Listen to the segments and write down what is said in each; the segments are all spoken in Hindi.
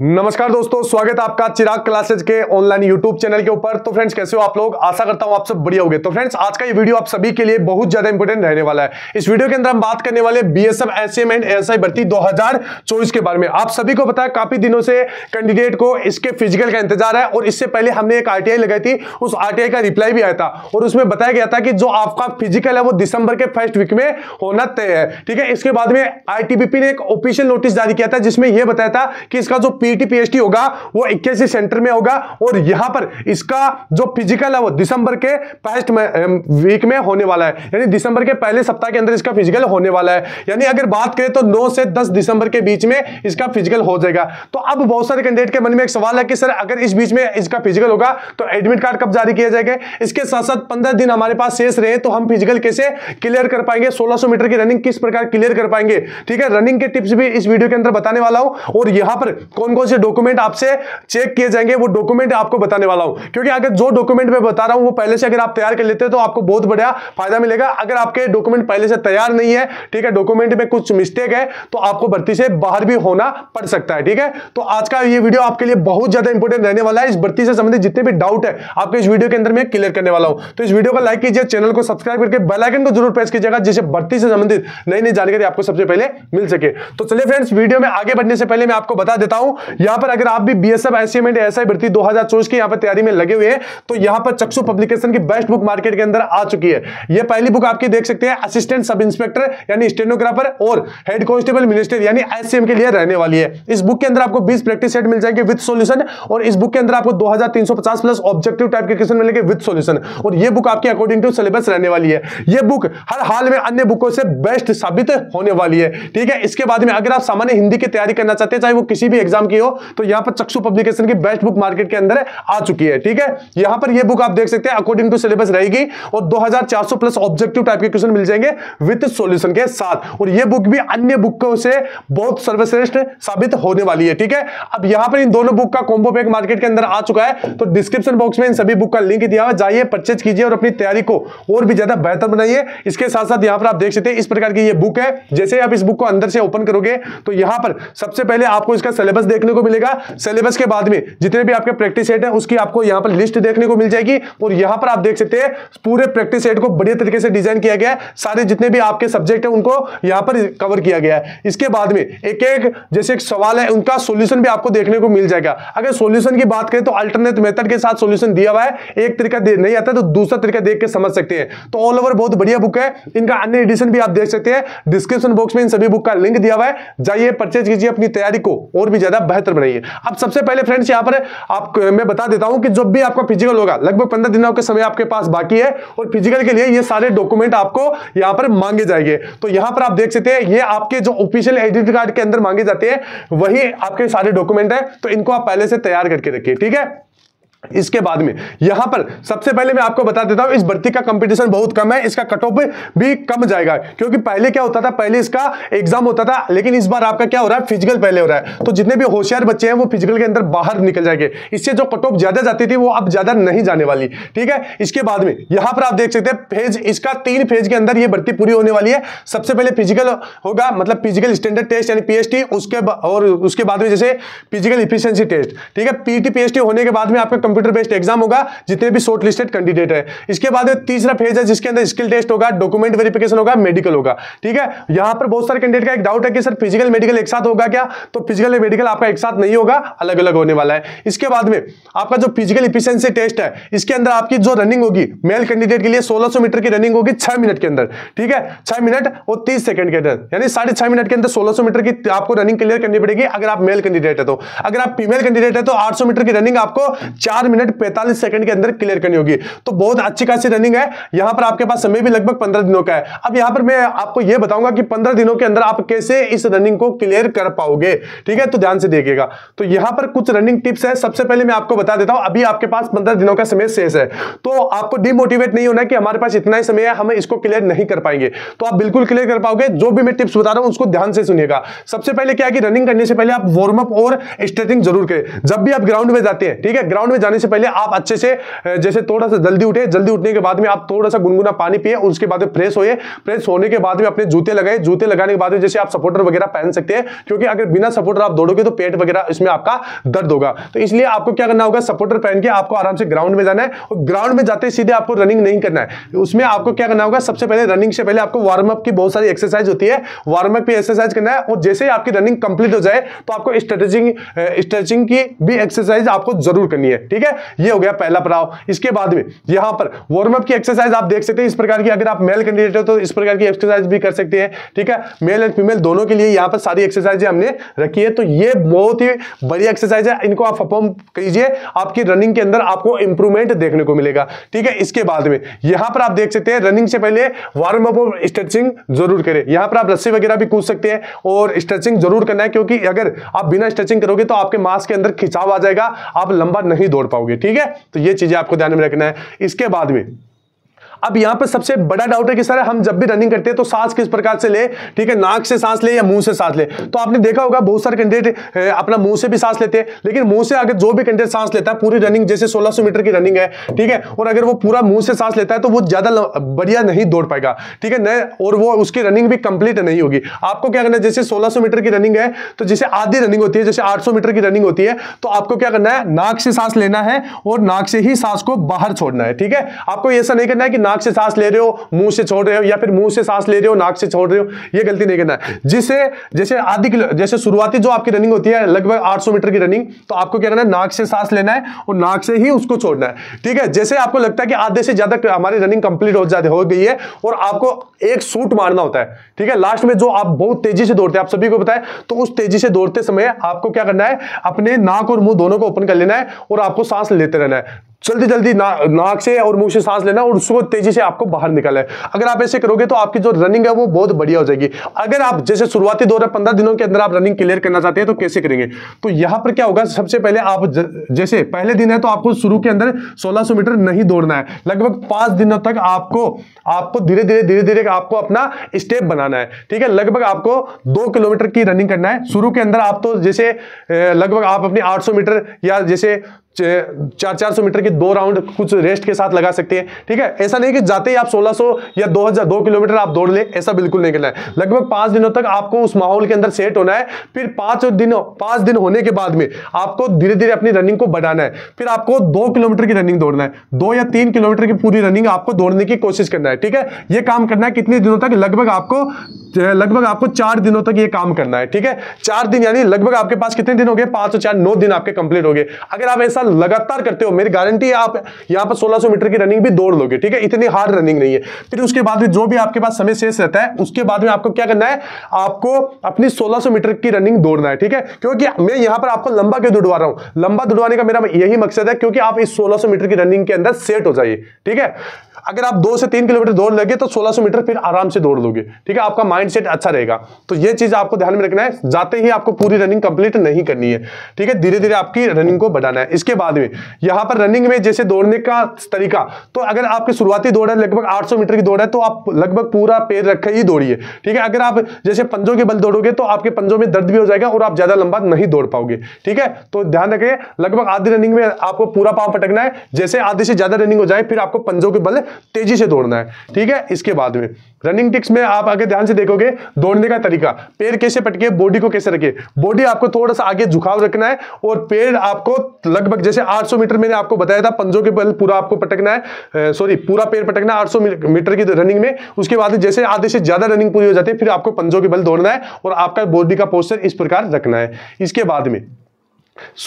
नमस्कार दोस्तों, स्वागत है आपका चिराग क्लासेज के ऑनलाइन यूट्यूब चैनल के ऊपर। तो फ्रेंड्स, कैसे हो आप लोग? आशा करता हूं आप सब बढ़िया होंगे। तो फ्रेंड्स, आज का ये वीडियो आप सभी के लिए बहुत ज्यादा इंपॉर्टेंट रहने वाला है। इस वीडियो के अंदर हम बात करने वाले बीएसएफ एसएम एंड एसआई भर्ती 2024 के बारे में। आप सभी को पता है, काफी दिनों से कैंडिडेट को इसके फिजिकल का इंतजार है और इससे पहले हमने एक RTI लगाई थी, उस RTI का रिप्लाई भी आया था और उसमें बताया गया था कि जो आपका फिजिकल है वो दिसंबर के फर्स्ट वीक में होना तय है, ठीक है। इसके बाद में ITBP ने एक ऑफिशियल नोटिस जारी किया था जिसमें यह बताया था कि इसका जो PhD होगा वो 81 सेंटर में होगा और यहां पर इसका जो फिजिकल है वो दिसंबर के फर्स्ट वीक में होने वाला है, यानी दिसंबर के पहले सप्ताह के अंदर इसका फिजिकल होने वाला है। यानी अगर बात करें तो 9 से 10 दिसंबर के बीच में इसका फिजिकल हो जाएगा। तो अब बहुत सारे कैंडिडेट के मन में एक सवाल है कि सर, अगर इस बीच में इसका फिजिकल होगा तो एडमिट कार्ड कब जारी किया जाएगा? इसके साथ साथ 15 दिन हमारे पास शेष रहे तो हम फिजिकल कैसे क्लियर कर पाएंगे, 1600 मीटर की रनिंग किस प्रकार क्लियर कर पाएंगे, ठीक है। रनिंग के टिप्स भी इस वीडियो के अंदर बताने वाला हूं और यहां पर कौन कौन से डॉक्यूमेंट आपसे चेक किए जाएंगे वो डॉक्यूमेंट आपको बताने वाला हूं, क्योंकि अगर जो डॉक्यूमेंट मैं बता रहा हूं वो पहले से अगर आप तैयार कर लेते हैं तो आपको बहुत बढ़िया फायदा मिलेगा। अगर आपके डॉक्यूमेंट पहले से तैयार नहीं है, ठीक है, डॉक्यूमेंट में कुछ मिस्टेक है तो आपको भर्ती से बाहर भी होना पड़ सकता है, ठीक है। तो आज का ये वीडियो आपके लिए बहुत ज्यादा इंपॉर्टेंट रहने वाला है। इस भर्ती से संबंधित जितने भी डाउट है आपके इस वीडियो के अंदर मैं क्लियर करने वाला हूं। तो इस वीडियो को लाइक कीजिए, चैनल को सब्सक्राइब करके बेल आइकन को जरूर प्रेस कीजिएगा जिससे भर्ती से संबंधित नई नई जानकारी आपको सबसे पहले मिल सके। तो चलिए फ्रेंड्स, वीडियो में आगे बढ़ने से पहले मैं आपको बता देता हूं, यहां पर अगर आप भी बीएसएफ एसएम एंड एसआई भर्ती 2024 की यहां पर तैयारी में लगे हुए हैं तो यहां पर चकसू पब्लिकेशन की बेस्ट बुक मार्केट के अंदर आ चुकी है। ये पहली बुक आपकी देख सकते हैं, असिस्टेंट सब इंस्पेक्टर यानी स्टेनोग्राफर और हेड कांस्टेबल मिनिस्टर यानी एसएम के लिए रहने वाली है। इस बुक के अंदर आपको 20 प्रैक्टिस सेट मिल जाएंगे विद सॉल्यूशन और इस बुक के अंदर आपको 2350 प्लस ऑब्जेक्टिव टाइप के क्वेश्चन मिलेंगे विद सॉल्यूशन और ये बुक आपकी अकॉर्डिंग टू सिलेबस रहने वाली है। ये बुक हर हाल में अन्य बुकों से बेस्ट साबित होने वाली है, ठीक है। इसके बाद में अगर आप सामान्य हिंदी की तैयारी करना चाहते हैं, चाहे वो किसी भी एग्जाम की हो, तो यहां पर चक्षु पब्लिकेशन की बेस्ट बुक मार्केट के अंदर आ चुकी है, ठीक है। यहां पर ये बुक आप देख सकते हैं अकॉर्डिंग टू सिलेबस रहेगी और 2400 प्लस ऑब्जेक्टिव टाइप के क्वेश्चन मिल जाएंगे विद सॉल्यूशन के साथ और ये बुक भी अन्य बुकों से बहुत सर्वश्रेष्ठ साबित होने वाली है, ठीक है। अब यहां पर इन दोनों बुक का कॉम्बो पैक मार्केट के अंदर आ चुका है तो डिस्क्रिप्शन बॉक्स में इन सभी बुक का लिंक दिया हुआ है, जाइए परचेज कीजिए और अपनी तैयारी को और भी ज्यादा बेहतर बनाइए। इसके साथ साथ यहां पर आप देख सकते हैं इस प्रकार की ये बुक है। जैसे आप इस बुक को अंदर से ओपन करोगे तो यहां पर सबसे पहले आपको इसका सिलेबस देखने को मिलेगा। सिलेबस के बाद में जितने भी आपके प्रैक्टिस सेट है उसकी आपको यहां पर लिस्ट देखने को मिल जाएगी और यहां पर आप देख सकते हैं पूरे प्रैक्टिस सेट को बढ़िया तरीके से डिजाइन किया गया है। सारे जितने भी आपके सब्जेक्ट है उनको यहां पर कवर किया गया है। इसके बाद में एक जैसे एक सवाल है उनका सॉल्यूशन भी आपको देखने को मिल जाएगा। अगर सॉल्यूशन की बात करें तो अल्टरनेट मेथड के साथ सॉल्यूशन दिया हुआ है, एक तरीका नहीं आता तो दूसरा तरीका देख के समझ सकते हैं। तो ऑल ओवर बहुत बढ़िया बुक है। इनका अन्य एडिशन भी आप देख सकते हैं, डिस्क्रिप्शन बॉक्स में इन सभी बुक का लिंक दिया हुआ है, जाइए परचेज कीजिए अपनी तैयारी को और भी ज्यादा बेहतर बनाइए। अब सबसे पहले फ्रेंड्स यहां पर मैं बता देता हूं कि जब भी आपका फिजिकल होगा लगभग 15 दिनों के समय आपके पास बाकी है और फिजिकल के लिए ये सारे डॉक्यूमेंट आपको यहां पर मांगे जाएंगे। तो यहां पर आप देख सकते हैं ये आपके जो ऑफिशियल एडमिट कार्ड के अंदर मांगे जाते हैं वही आपके सारे डॉक्यूमेंट है, तो इनको आप पहले से तैयार करके रखिए, ठीक है। इसके बाद में यहां पर सबसे पहले मैं आपको बता देता हूं इस भर्ती का कंपटीशन बहुत कम है, इसका कट ऑफ भी कम जाएगा, क्योंकि पहले क्या होता था, पहले इसका एग्जाम होता था लेकिन इस बार आपका क्या हो रहा है, फिजिकल पहले हो रहा है। तो जितने भी होशियार बच्चे हैं वो फिजिकल के अंदर बाहर निकल जाएंगे, इससे जो कट ऑफ ज्यादा जाती थी वो अब ज्यादा नहीं जाने वाली, ठीक है। इसके बाद में यहां पर आप देख सकते हैं फेज इसका 3 फेज के अंदर यह भर्ती पूरी होने वाली है। सबसे पहले फिजिकल होगा, मतलब फिजिकल स्टैंडर्ड टेस्ट यानी PST, उसके बाद में जैसे फिजिकल इफिशियंसी टेस्ट, ठीक है। PTPST होने के बाद में आपका कंप्यूटर बेस्ड एग्जाम होगा जितने भी शॉर्टलिस्टेड कैंडिडेट है। इसके बाद तीसरा फेज है जिसके अंदर स्किल टेस्ट होगा, डॉक्यूमेंट वेरिफिकेशन होगा, मेडिकल होगा, ठीक है। यहां पर बहुत सारे कैंडिडेट का एक डाउट है कि सर फिजिकल मेडिकल एक साथ होगा क्या? तो फिजिकल और मेडिकल आपका एक साथ नहीं होगा, अलग अलग होने वाला है। इसके बाद में आपका जो फिजिकल एफिशिएंसी टेस्ट है इसके अंदर आपकी जो रनिंग होगी मेल कैंडिडेट के लिए 1600 मीटर की रनिंग होगी 6 मिनट के अंदर, ठीक है, 6 मिनट और 30 सेकंड के अंदर, यानी 6.5 मिनट के अंदर 1600 मीटर की आपको रनिंग क्लियर करनी पड़ेगी अगर आप मेल कैंडिडेट है तो। अगर आप फीमेल कैंडिडेट है तो 800 मीटर की रनिंग आपको 4 मिनट 45 सेकंड के अंदर क्लियर करनी होगी। तो बहुत अच्छी खासी रनिंग है। यहां पर आपके पास समय भी लगभग 15 दिनों का है। अब यहां पर मैं आपको यह बताऊंगा कि 15 दिनों के अंदर आप कैसे इस रनिंग को क्लियर कर पाओगे, ठीक है, तो ध्यान से देखिएगा। तो यहां पर कुछ रनिंग टिप्स है। सबसे पहले मैं आपको बता देता हूं अभी आपके पास 15 दिनों का समय शेष है, तो आपको डिमोटिवेट नहीं होना कि हमारे पास इतना ही समय है हम इसको क्लियर नहीं कर पाएंगे, तो आप बिल्कुल क्लियर कर पाओगे। जो भी मैं टिप्स बता रहा हूं उसको ध्यान से सुनिएगा। सबसे पहले क्या है कि रनिंग करने से पहले आप वार्म अप और स्ट्रेचिंग जरूर करें। जब भी आप ग्राउंड में जाते हैं, ठीक है, ग्राउंड में जाने से पहले आप अच्छे से जैसे थोड़ा सा जल्दी उठे, जल्दी उठने के बाद में आप थोड़ा सा गुनगुना पानी पिए, उसके बाद फ्रेश होए, फ्रेश होने के बाद में अपने जूते लगाए, जूते लगाने के बाद में जैसे आप सपोर्टर वगैरह पहन सकते हैं, क्योंकि अगर बिना सपोर्टर आप दौड़ोगे तो पेट वगैरह इसमें आपका दर्द होगा। तो इसलिए आपको क्या करना होगा, सपोर्टर पहन के आपको आराम से ग्राउंड में जाना है और ग्राउंड में जाते सीधे आपको रनिंग नहीं करना है। उसमें आपको क्या करना होगा, सबसे पहले रनिंग से पहले आपको वार्म अप की बहुत सारी एक्सरसाइज होती है, वार्म अप की एक्सरसाइज करना है और जैसे ही आपकी रनिंग कंप्लीट हो जाए तो आपको स्ट्रेचिंग की भी एक्सरसाइज आपको जरूर करनी है। ठीक है, ये हो गया पहला पड़ाव। इसके बाद में यहां पर वार्म अप की एक्सरसाइज आप देख सकते हैं इस प्रकार की, अगर आप मेल कैंडिडेट हो तो इस प्रकार की एक्सरसाइज भी कर सकते हैं। ठीक है, मेल एंड फीमेल दोनों के लिए यहां पर सारी एक्सरसाइज हमने रखी है। तो ये बहुत ही बढ़िया एक्सरसाइज है, इनको आप परफॉर्म कीजिए, आपकी रनिंग के अंदर आपको इंप्रूवमेंट देखने को मिलेगा। ठीक है, इसके बाद में यहां पर आप देख सकते हैं रनिंग से पहले वार्म अप और स्ट्रेचिंग जरूर करें। यहां पर आप रस्सी वगैरह भी कूद सकते हैं और स्ट्रेचिंग जरूर करना है, क्योंकि अगर आप बिना स्ट्रेचिंग करोगे तो आपके मांस के अंदर खिंचाव आ जाएगा, आप लंबा नहीं दौड़ पाओगे। ठीक है, तो ये चीजें आपको ध्यान में रखना है। इसके बाद में अब यहां पर सबसे बड़ा डाउट है कि सर हम जब भी रनिंग करते हैं तो सांस किस प्रकार से ले, ठीक है, नाक से सांस ले या मुंह से सांस ले। तो आपने देखा होगा बहुत सारे कैंडिडेट अपना मुंह से भी सांस लेते हैं, लेकिन मुंह से आगे जो भी कैंडिडेट सांस लेता है पूरी रनिंग, जैसे 1600 मीटर की रनिंग है, ठीक है, और अगर वो पूरा मुंह से सांस लेता है तो वो ज्यादा बढ़िया नहीं दौड़ पाएगा। ठीक है, और वो उसकी रनिंग भी कंप्लीट नहीं होगी। आपको क्या करना है, जैसे 1600 मीटर की रनिंग है तो जैसे आधी रनिंग होती है, जैसे 800 मीटर की रनिंग होती है, तो आपको क्या करना है, नाक से सांस लेना है और नाक से ही सांस को बाहर छोड़ना है। ठीक है, आपको ऐसा नहीं करना है कि नाक से सांस ले रहे हो मुंह से छोड़ रहे हो, या फिर मुंह से सांस ले रहे हो नाक से छोड़ रहे हो, ये गलती नहीं करना है। जिसे जैसे आधी किलो, जैसे शुरुआती जो आपकी रनिंग होती है लगभग 800 मीटर की रनिंग, तो आपको क्या करना है, नाक से सांस लेना है और नाक से ही उसको छोड़ना है। ठीक है, जैसे आपको लगता है कि आधे से ज्यादा हमारी रनिंग कंप्लीट हो गई है और आपको एक शूट मारना होता है, ठीक है, लास्ट में जो आप बहुत तेजी से दौड़ते हैं, आप सभी को पता है, तो उस तेजी से दौड़ते समय आपको क्या करना है, अपने नाक और मुंह दोनों को ओपन कर लेना है और आपको सांस लेते रहना है, जल्दी जल्दी नाक से और मुंह से सांस लेना और उसको तेजी से आपको बाहर निकालना है। अगर आप ऐसे करोगे तो आपकी जो रनिंग है वो बहुत बढ़िया हो जाएगी। अगर आप जैसे शुरुआती दौर है 15 दिनों के अंदर आप रनिंग क्लियर करना चाहते हैं तो कैसे करेंगे, तो यहां पर क्या होगा, सबसे पहले आप जैसे पहले दिन है तो आपको शुरू के अंदर 1600 मीटर नहीं दौड़ना है, लगभग 5 दिनों तक आपको धीरे धीरे आपको अपना स्टेप बनाना है। ठीक है, लगभग आपको 2 किलोमीटर की रनिंग करना है शुरू के अंदर। आप तो जैसे लगभग आप अपने 800 मीटर या जैसे 400 मीटर के 2 राउंड कुछ रेस्ट के साथ लगा सकते हैं। ठीक है, ऐसा नहीं कि जाते ही आप 1600 या 2000 2 किलोमीटर आप दौड़ ले, ऐसा बिल्कुल नहीं करना है। लगभग 5 दिनों तक आपको उस माहौल के अंदर सेट होना है, फिर 5 दिन होने के बाद में आपको धीरे धीरे अपनी रनिंग को बढ़ाना है। फिर आपको 2 किलोमीटर की रनिंग दौड़ना है, 2 या 3 किलोमीटर की पूरी रनिंग आपको दौड़ने की कोशिश करना है। ठीक है, ये काम करना है कितने दिनों तक, लगभग आपको 4 दिनों तक ये काम करना है। ठीक है, 4 दिन यानी लगभग आपके पास कितने दिन हो गए, 5 और 4 9 दिन आपके कंप्लीट हो गए। अगर आप ऐसा लगातार करते हो, मेरी गारंटी है आप यहां पर 1600 मीटर की रनिंग भी दौड़ लोगे। ठीक है, इतनी हार्ड रनिंग नहीं है। फिर उसके बाद में जो भी आपके पास समय शेष रहता है उसके बाद में आपको क्या करना है, आपको अपनी 1600 मीटर की रनिंग दौड़ना है। ठीक है, क्योंकि मैं यहां पर आपको लंबा क्यों दौड़वा रहा हूं, लंबा दौड़वाने का मेरा यही मकसद है क्योंकि आप इस 1600 मीटर की रनिंग के अंदर सेट हो जाइए। ठीक है, अगर आप 2 से 3 किलोमीटर दौड़ लगे तो 1600 मीटर फिर आराम से दौड़ लोगे। ठीक है, आपका माइंडसेट अच्छा रहेगा। तो ये चीज आपको ध्यान में रखना है, जाते ही आपको पूरी रनिंग कंप्लीट नहीं करनी है। ठीक है, धीरे धीरे आपकी रनिंग को बढ़ाना है। इसके बाद में यहां पर रनिंग में जैसे दौड़ने का तरीका, तो अगर आपकी शुरुआती दौड़ है लगभग 800 मीटर की दौड़ है तो आप लगभग पूरा पैर रख ही दौड़िए। ठीक है, अगर आप जैसे पंजों के बल दौड़ोगे तो आपके पंजों में दर्द भी हो जाएगा और आप ज्यादा लंबा नहीं दौड़ पाओगे। ठीक है, तो ध्यान रखिए लगभग आधी रनिंग में आपको पूरा पांव पटकना है, जैसे आधे से ज्यादा रनिंग हो जाए फिर आपको पंजों के बल तेजी से दौड़ना है। ठीक है, इसके बाद में रनिंग टिप्स में आप अगर ध्यान से देखोगे दौड़ने का तरीका, पैर कैसे पटके, बॉडी को कैसे रखे, बॉडी आपको थोड़ा सा आगे झुकाव रखना है और पैर आपको लगभग जैसे 800 मीटर मैंने आपको बताया था पंजों के बल पूरा आपको पटकना है, पूरा पैर पटकना 800 मीटर की रनिंग में। उसके बाद जैसे आधे से ज्यादा रनिंग पूरी हो जाती है फिर आपको पंजों के बल दौड़ना है और आपका बॉडी का पोस्चर इस प्रकार रखना है। इसके बाद में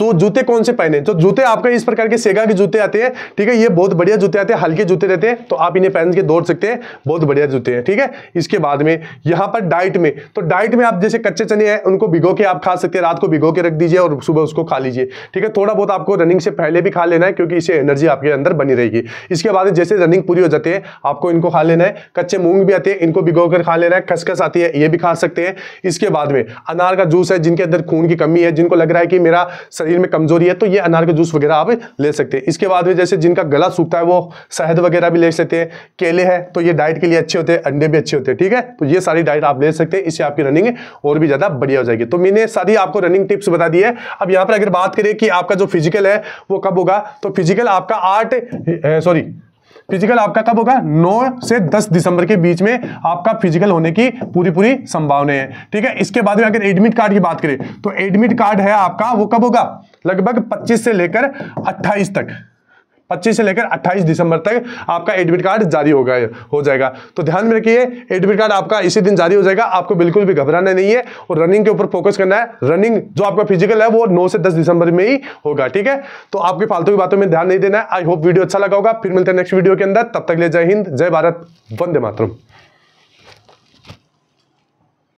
जूते कौन से पहने, तो जूते आपका इस प्रकार के सेगा के जूते आते हैं। ठीक है, ये बहुत बढ़िया जूते आते हैं, हल्के जूते रहते हैं, तो आप इन्हें पहन के दौड़ सकते हैं, बहुत बढ़िया जूते हैं। ठीक है, इसके बाद में यहाँ पर डाइट में, तो डाइट में आप जैसे कच्चे चने हैं उनको भिगो के आप खा सकते हैं, रात को भिगो के रख दीजिए और सुबह उसको खा लीजिए। ठीक है, थोड़ा बहुत आपको रनिंग से पहले भी खा लेना है क्योंकि इससे एनर्जी आपके अंदर बनी रहेगी। इसके बाद जैसे रनिंग पूरी हो जाती है आपको इनको खा लेना है, कच्चे मूंग भी आते हैं इनको भिगो कर खा लेना है, खसखस आती है ये भी खा सकते हैं। इसके बाद में अनार का जूस है, जिनके अंदर खून की कमी है, जिनको लग रहा है कि मेरा शरीर में कमजोरी है तो ये अनार का जूस वगैरह आप ले सकते हैं। इसके बाद में जैसे जिनका गला सूखता है वो शहद वगैरह भी ले सकते हैं, केले हैं तो ये डाइट के लिए अच्छे होते हैं, अंडे भी अच्छे होते हैं, ठीक है। तो ये सारी डाइट आप ले सकते हैं, इससे आपकी रनिंग और भी ज्यादा बढ़िया हो जाएगी। तो मैंने सारी आपको रनिंग टिप्स बता दी है। अब यहाँ पर अगर बात करें कि आपका जो फिजिकल है वो कब होगा, तो फिजिकल आपका फिजिकल आपका कब होगा, 9 से 10 दिसंबर के बीच में आपका फिजिकल होने की पूरी संभावना है, ठीक है। इसके बाद में अगर एडमिट कार्ड की बात करें तो एडमिट कार्ड है आपका वो कब होगा, लगभग 25 से लेकर 28 तक, 25 से लेकर 28 दिसंबर तक आपका एडमिट कार्ड जारी हो जाएगा। तो ध्यान में रखिए एडमिट कार्ड आपका इसी दिन जारी हो जाएगा, आपको बिल्कुल भी घबराना नहीं है और रनिंग के ऊपर फोकस करना है। रनिंग जो आपका फिजिकल है वो 9 से 10 दिसंबर में ही होगा, ठीक है। तो आपकी फालतू की बातों में ध्यान नहीं देना है। आई होप वीडियो अच्छा लगा होगा। फिर मिलते हैं नेक्स्ट वीडियो के अंदर, तब तक ले जय हिंद, जय भारत, वंदे मातरम।